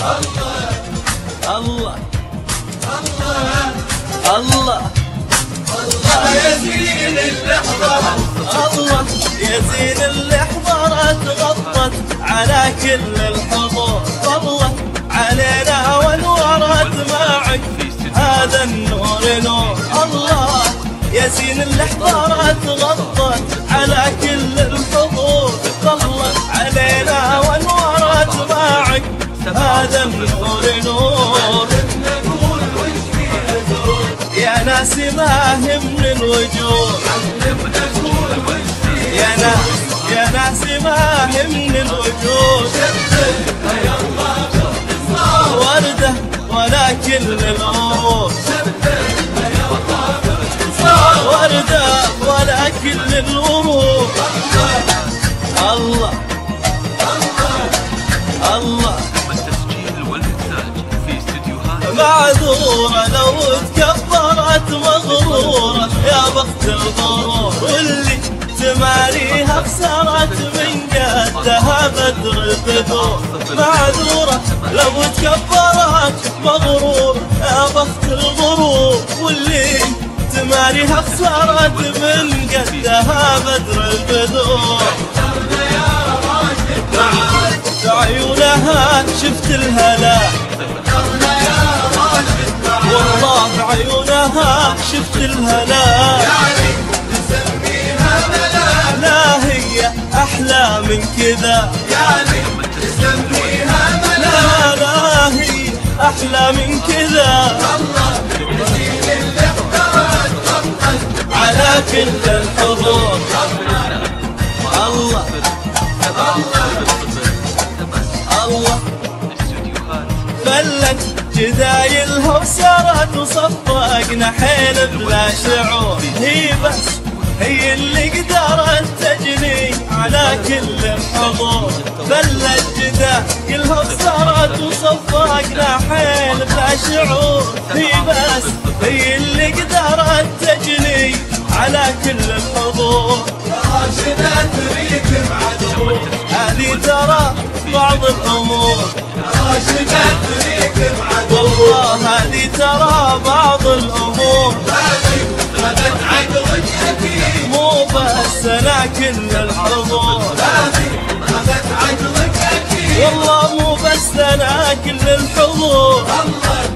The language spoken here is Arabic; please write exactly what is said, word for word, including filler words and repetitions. الله الله الله الله يا زين اللحظة، الله يا زين اللحظة تغطت على كل الحضور، طلت علينا وانورت معك هذا النور نور، الله يا زين اللحظة تغطت على كل الحضور، طلت علينا وانورت معك هذا النور نور. يا ناس ما هم الوجوه، يا ناس يا ناس ما هم الوجوه، وردة ولا كل الأمور، وردة ولا كل الأمور. الله الله معذورة لو تكبرت مغرورة، يا بخت الغرور واللي تماريها خسرت من قدها بدر بدور، معذورة لو تكبرت مغرورة، يا بخت الغرور واللي تماريها خسرت من قدها بدر البدور. بعيونها شفت الهلاك، والله بعيونها شفت الهلاك، لا هي أحلى من كذا، لا لا هي أحلى من كذا، على كل الحضور. الله الله فلت جدايلها وسرت وصفقنا حيل بلا شعور، هي بس هي اللي قدرت تجني على كل الحضور، فلت جدايلها وسرت وصفقنا حيل بلا شعور، هي بس هي اللي قدرت تجني على كل الحضور. راشدة تريد بعدو، هذه ترى بعض الأمور، راشدة تريد بعدو، والله هذه ترى بعض الأمور، غدت عقلك أكيد مو بس أنا كل الحضور، غدت عقلك أكيد والله مو بس أنا كل الحضور.